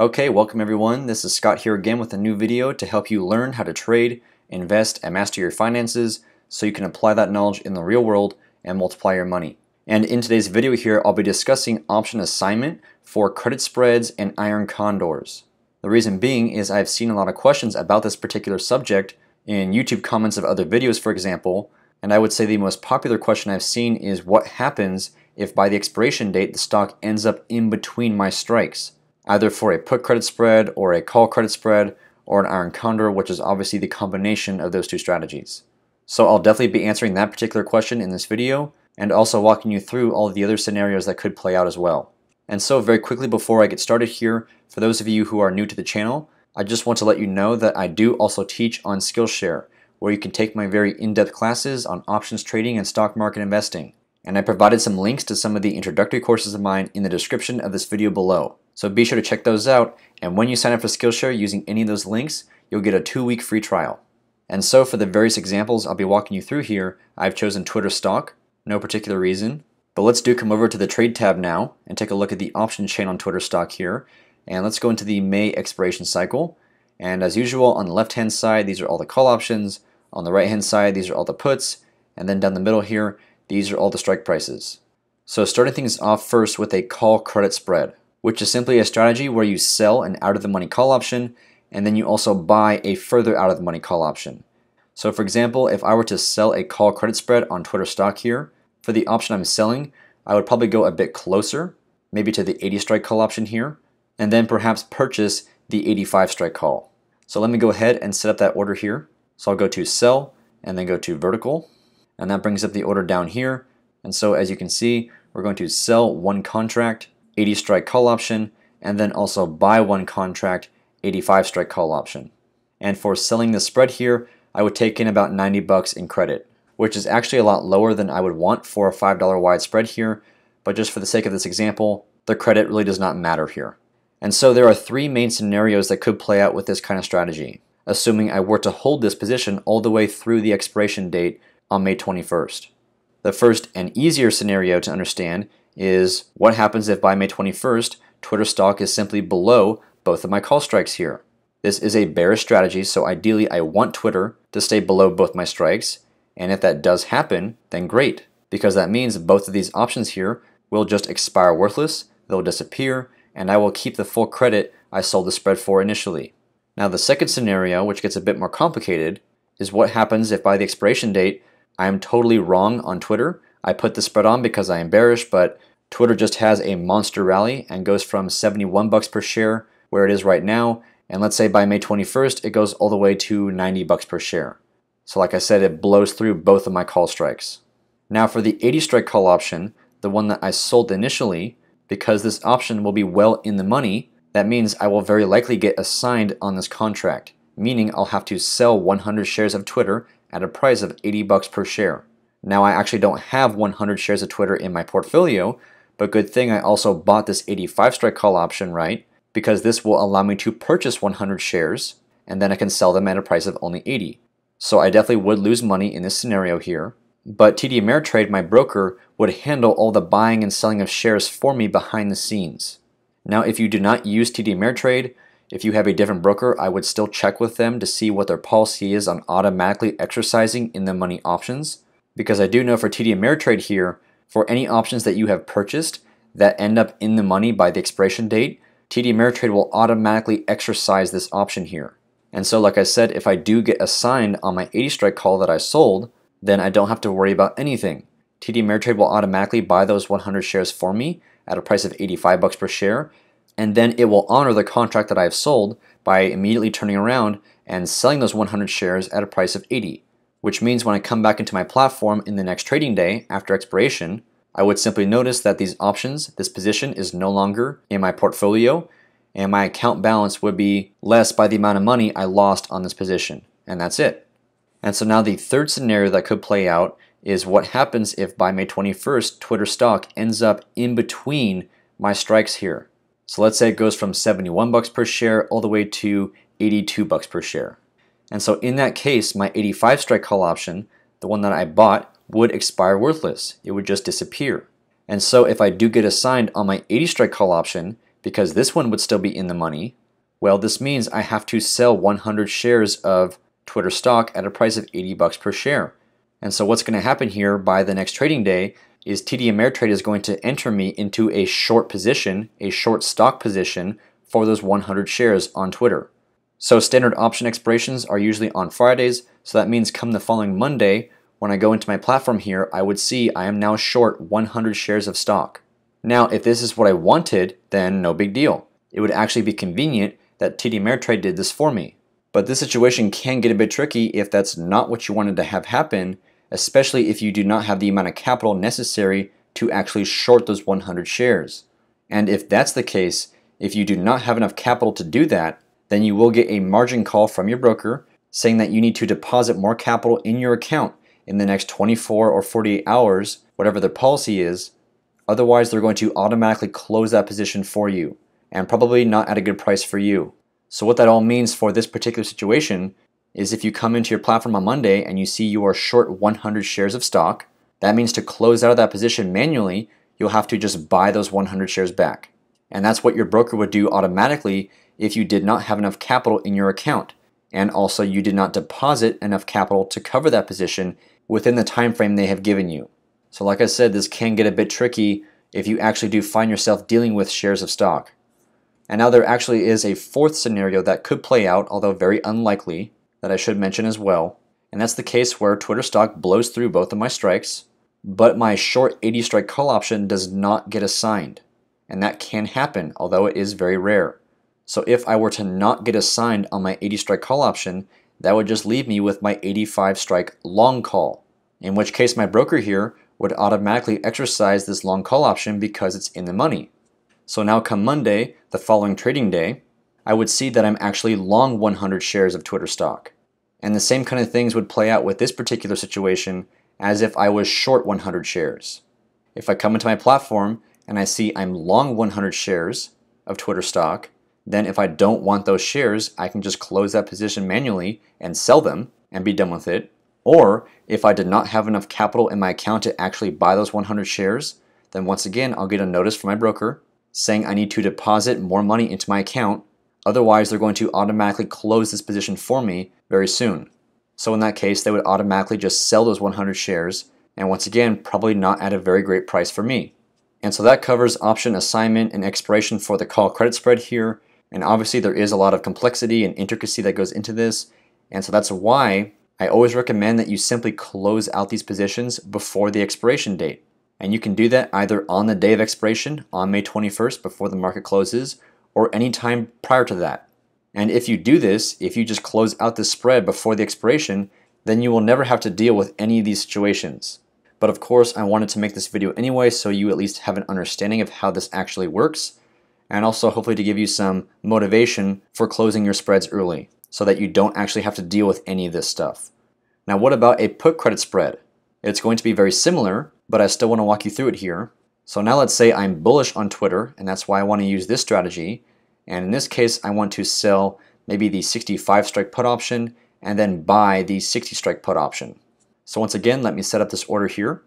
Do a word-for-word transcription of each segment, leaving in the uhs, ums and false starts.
Okay, welcome everyone. This is Scott here again with a new video to help you learn how to trade, invest, and master your finances so you can apply that knowledge in the real world and multiply your money. And in today's video here, I'll be discussing option assignment for credit spreads and iron condors. The reason being is I've seen a lot of questions about this particular subject in YouTube comments of other videos, for example, and I would say the most popular question I've seen is what happens if by the expiration date the stock ends up in between my strikes, either for a put credit spread or a call credit spread or an iron condor, which is obviously the combination of those two strategies. So I'll definitely be answering that particular question in this video and also walking you through all of the other scenarios that could play out as well. And so very quickly before I get started here, for those of you who are new to the channel, I just want to let you know that I do also teach on Skillshare, where you can take my very in-depth classes on options trading and stock market investing. And I provided some links to some of the introductory courses of mine in the description of this video below. So be sure to check those out, and when you sign up for Skillshare using any of those links, you'll get a two-week free trial. And so for the various examples I'll be walking you through here, I've chosen Twitter stock, no particular reason. But let's do come over to the trade tab now and take a look at the option chain on Twitter stock here. And let's go into the May expiration cycle. And as usual, on the left-hand side, these are all the call options. On the right-hand side, these are all the puts. And then down the middle here, these are all the strike prices. So starting things off first with a call credit spread, which is simply a strategy where you sell an out-of-the-money call option, and then you also buy a further out-of-the-money call option. So for example, if I were to sell a call credit spread on Twitter stock here, for the option I'm selling, I would probably go a bit closer, maybe to the eighty strike call option here, and then perhaps purchase the eighty-five strike call. So let me go ahead and set up that order here. So I'll go to sell and then go to vertical, and that brings up the order down here. And so as you can see, we're going to sell one contract, eighty strike call option, and then also buy one contract, eighty-five strike call option. And for selling the spread here, I would take in about ninety bucks in credit, which is actually a lot lower than I would want for a five dollar wide spread here. But just for the sake of this example, the credit really does not matter here. And so there are three main scenarios that could play out with this kind of strategy, assuming I were to hold this position all the way through the expiration date on May twenty-first. The first and easier scenario to understand is what happens if by May twenty-first, Twitter stock is simply below both of my call strikes here. This is a bearish strategy, so ideally I want Twitter to stay below both my strikes, and if that does happen, then great, because that means both of these options here will just expire worthless, they'll disappear, and I will keep the full credit I sold the spread for initially. Now the second scenario, which gets a bit more complicated, is what happens if by the expiration date I am totally wrong on Twitter. I put the spread on because I am bearish, but Twitter just has a monster rally and goes from seventy-one bucks per share, where it is right now, and let's say by May twenty-first it goes all the way to ninety bucks per share. So like I said, it blows through both of my call strikes. Now for the eighty strike call option, the one that I sold initially, because this option will be well in the money, that means I will very likely get assigned on this contract, meaning I'll have to sell one hundred shares of Twitter at a price of eighty bucks per share. Now I actually don't have one hundred shares of Twitter in my portfolio, but good thing I also bought this eighty-five strike call option, right? Because this will allow me to purchase one hundred shares, and then I can sell them at a price of only eighty. So I definitely would lose money in this scenario here. But T D Ameritrade, my broker, would handle all the buying and selling of shares for me behind the scenes. Now if you do not use T D Ameritrade, if you have a different broker, I would still check with them to see what their policy is on automatically exercising in the money options. Because I do know for T D Ameritrade here, for any options that you have purchased that end up in the money by the expiration date, T D Ameritrade will automatically exercise this option here. And so like I said, if I do get assigned on my eighty strike call that I sold, then I don't have to worry about anything. T D Ameritrade will automatically buy those one hundred shares for me at a price of eighty-five bucks per share, and then it will honor the contract that I have sold by immediately turning around and selling those one hundred shares at a price of eighty, which means when I come back into my platform in the next trading day after expiration, I would simply notice that these options, this position, is no longer in my portfolio, and my account balance would be less by the amount of money I lost on this position, and that's it. And so now the third scenario that could play out is what happens if by May twenty-first Twitter stock ends up in between my strikes here. So let's say it goes from seventy-one bucks per share all the way to eighty-two bucks per share. And so in that case, my eighty-five strike call option, the one that I bought, would expire worthless. It would just disappear. And so if I do get assigned on my eighty strike call option, because this one would still be in the money. Well, this means I have to sell one hundred shares of Twitter stock at a price of eighty bucks per share. And so what's going to happen here by the next trading day is T D Ameritrade is going to enter me into a short position, a short stock position for those one hundred shares on Twitter. So standard option expirations are usually on Fridays, so that means come the following Monday, when I go into my platform here, I would see I am now short one hundred shares of stock. Now, if this is what I wanted, then no big deal. It would actually be convenient that T D Ameritrade did this for me. But this situation can get a bit tricky if that's not what you wanted to have happen, especially if you do not have the amount of capital necessary to actually short those one hundred shares. And if that's the case, if you do not have enough capital to do that, then you will get a margin call from your broker saying that you need to deposit more capital in your account in the next twenty-four or forty-eight hours, whatever their policy is. Otherwise, they're going to automatically close that position for you, and probably not at a good price for you. So what that all means for this particular situation is if you come into your platform on Monday and you see you are short one hundred shares of stock, that means to close out of that position manually, you'll have to just buy those one hundred shares back. And that's what your broker would do automatically if you did not have enough capital in your account. And also you did not deposit enough capital to cover that position within the time frame they have given you. So like I said, this can get a bit tricky if you actually do find yourself dealing with shares of stock. And now there actually is a fourth scenario that could play out, although very unlikely, that I should mention as well. And that's the case where Twitter stock blows through both of my strikes, but my short eighty strike call option does not get assigned. And that can happen, although it is very rare. So if I were to not get assigned on my eighty strike call option, that would just leave me with my eighty-five strike long call, in which case my broker here would automatically exercise this long call option because it's in the money. So now come Monday, the following trading day, I would see that I'm actually long one hundred shares of Twitter stock. And the same kind of things would play out with this particular situation as if I was short one hundred shares. If I come into my platform and I see I'm long one hundred shares of Twitter stock, then if I don't want those shares, I can just close that position manually and sell them and be done with it. Or if I did not have enough capital in my account to actually buy those one hundred shares, then once again, I'll get a notice from my broker saying I need to deposit more money into my account. Otherwise, they're going to automatically close this position for me very soon. So in that case, they would automatically just sell those one hundred shares. And once again, probably not at a very great price for me. And so that covers option assignment and expiration for the call credit spread here. And obviously there is a lot of complexity and intricacy that goes into this. And so that's why I always recommend that you simply close out these positions before the expiration date. And you can do that either on the day of expiration, on May twenty-first before the market closes, or any time prior to that. And if you do this, if you just close out the spread before the expiration, then you will never have to deal with any of these situations. But of course, I wanted to make this video anyway, so you at least have an understanding of how this actually works, and also hopefully to give you some motivation for closing your spreads early so that you don't actually have to deal with any of this stuff. Now, what about a put credit spread? It's going to be very similar, but I still want to walk you through it here. So now let's say I'm bullish on Twitter, and that's why I want to use this strategy. And in this case, I want to sell maybe the sixty-five strike put option and then buy the sixty strike put option. So once again, let me set up this order here.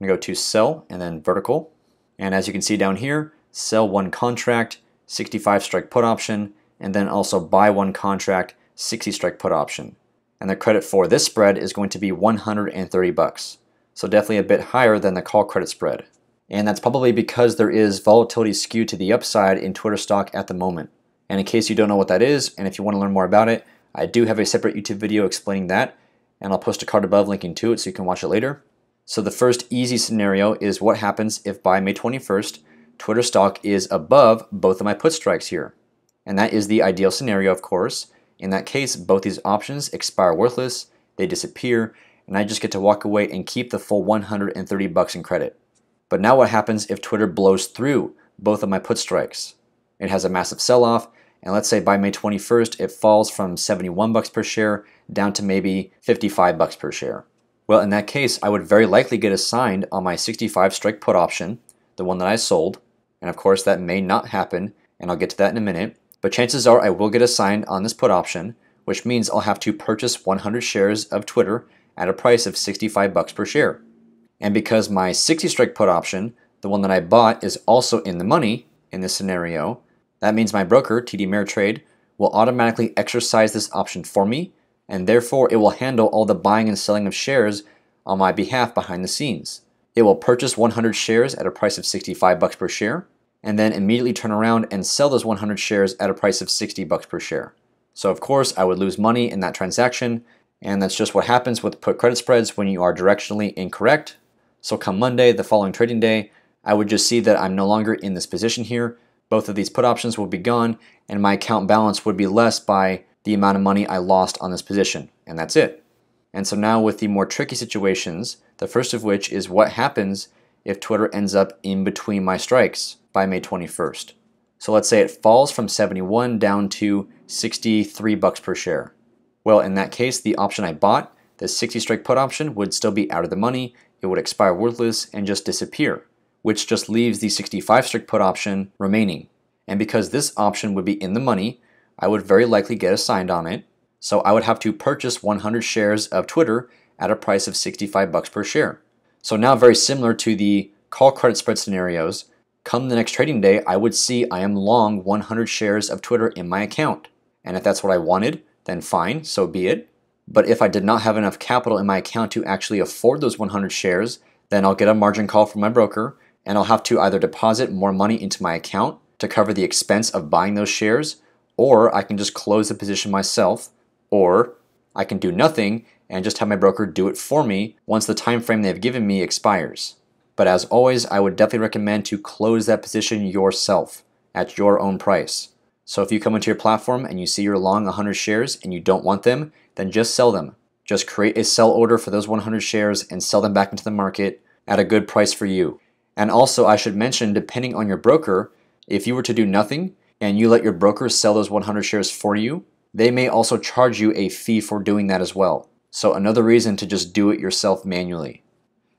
I'm going to go to sell and then vertical. And as you can see down here, sell one contract, sixty-five strike put option, and then also buy one contract, sixty strike put option. And the credit for this spread is going to be one hundred thirty bucks. So definitely a bit higher than the call credit spread. And that's probably because there is volatility skewed to the upside in Twitter stock at the moment. And in case you don't know what that is, and if you want to learn more about it, I do have a separate YouTube video explaining that, and I'll post a card above linking to it so you can watch it later. So the first easy scenario is what happens if by May twenty-first, Twitter stock is above both of my put strikes here. And that is the ideal scenario, of course. In that case, both these options expire worthless, they disappear, and I just get to walk away and keep the full one hundred thirty bucks in credit. But now what happens if Twitter blows through both of my put strikes? It has a massive sell-off, and let's say by May twenty-first, it falls from seventy-one bucks per share down to maybe fifty-five bucks per share. Well, in that case, I would very likely get assigned on my sixty-five strike put option, the one that I sold, and of course that may not happen, and I'll get to that in a minute. But chances are I will get assigned on this put option, which means I'll have to purchase one hundred shares of Twitter at a price of sixty-five bucks per share. And because my sixty strike put option, the one that I bought, is also in the money in this scenario, That means my broker, T D Ameritrade, will automatically exercise this option for me, and therefore it will handle all the buying and selling of shares on my behalf behind the scenes. It will purchase one hundred shares at a price of sixty-five bucks per share, and then immediately turn around and sell those one hundred shares at a price of sixty bucks per share. So of course I would lose money in that transaction, and that's just what happens with put credit spreads when you are directionally incorrect. So come Monday, the following trading day, I would just see that I'm no longer in this position here. Both of these put options will be gone, and my account balance would be less by the amount of money I lost on this position, and that's it. And so now with the more tricky situations, the first of which is what happens if Twitter ends up in between my strikes by May twenty-first. So let's say it falls from seventy-one down to sixty-three bucks per share. Well, in that case, the option I bought, the sixty strike put option, would still be out of the money. It would expire worthless and just disappear, which just leaves the sixty-five strike put option remaining. And because this option would be in the money, I would very likely get assigned on it. So I would have to purchase one hundred shares of Twitter at a price of sixty-five bucks per share. So now, very similar to the call credit spread scenarios, come the next trading day, I would see I am long one hundred shares of Twitter in my account. And if that's what I wanted, then fine, so be it. But if I did not have enough capital in my account to actually afford those one hundred shares, then I'll get a margin call from my broker, and I'll have to either deposit more money into my account to cover the expense of buying those shares, or I can just close the position myself, or I can do nothing and just have my broker do it for me once the time frame they've given me expires. But as always, I would definitely recommend to close that position yourself at your own price. So if you come into your platform and you see you're long one hundred shares and you don't want them, then just sell them. Just create a sell order for those one hundred shares and sell them back into the market at a good price for you. And also, I should mention, depending on your broker, if you were to do nothing and you let your broker sell those one hundred shares for you, they may also charge you a fee for doing that as well. So another reason to just do it yourself manually.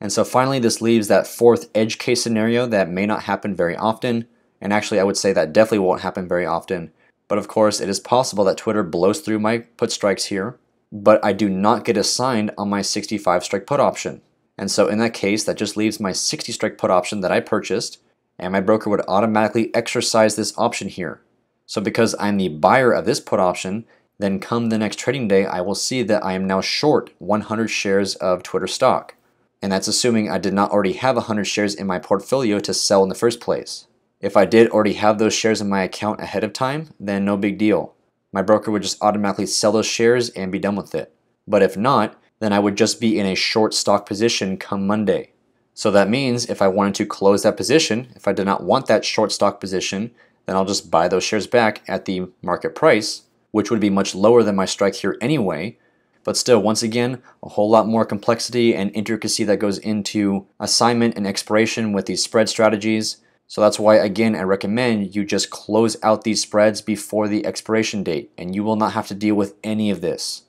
And so finally, this leaves that fourth edge case scenario that may not happen very often. And actually, I would say that definitely won't happen very often. But of course, it is possible that Twitter blows through my put strikes here, but I do not get assigned on my sixty-five strike put option. And so in that case, that just leaves my sixty strike put option that I purchased, and my broker would automatically exercise this option here. So because I'm the buyer of this put option, then come the next trading day, I will see that I am now short one hundred shares of Twitter stock. And that's assuming I did not already have one hundred shares in my portfolio to sell in the first place. If I did already have those shares in my account ahead of time, then no big deal. My broker would just automatically sell those shares and be done with it. But if not, then I would just be in a short stock position come Monday. So that means if I wanted to close that position, if I did not want that short stock position, then I'll just buy those shares back at the market price, which would be much lower than my strike here anyway. But still, once again, a whole lot more complexity and intricacy that goes into assignment and expiration with these spread strategies. So that's why, again, I recommend you just close out these spreads before the expiration date, and you will not have to deal with any of this.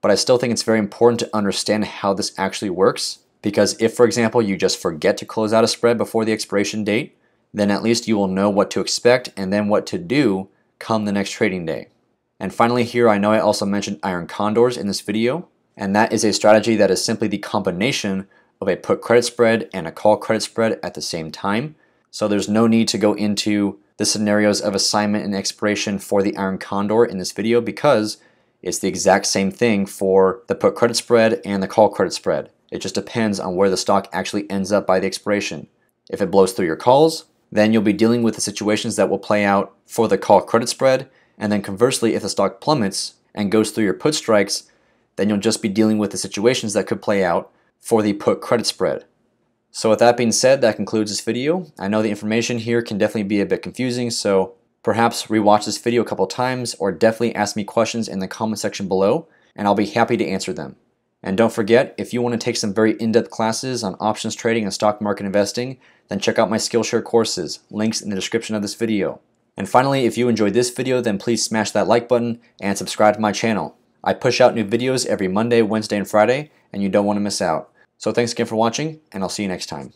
But I still think it's very important to understand how this actually works, because if, for example, you just forget to close out a spread before the expiration date, then at least you will know what to expect and then what to do come the next trading day. And finally here, I know I also mentioned Iron Condors in this video, and that is a strategy that is simply the combination of a put credit spread and a call credit spread at the same time. So there's no need to go into the scenarios of assignment and expiration for the Iron Condor in this video, because it's the exact same thing for the put credit spread and the call credit spread. It just depends on where the stock actually ends up by the expiration. If it blows through your calls, then you'll be dealing with the situations that will play out for the call credit spread. And then conversely, if the stock plummets and goes through your put strikes, then you'll just be dealing with the situations that could play out for the put credit spread. So with that being said, that concludes this video. I know the information here can definitely be a bit confusing, so perhaps rewatch this video a couple times, or definitely ask me questions in the comment section below, and I'll be happy to answer them. And don't forget, if you want to take some very in-depth classes on options trading and stock market investing, then check out my Skillshare courses, links in the description of this video. And finally, if you enjoyed this video, then please smash that like button and subscribe to my channel. I push out new videos every Monday, Wednesday, and Friday, and you don't want to miss out. So thanks again for watching, and I'll see you next time.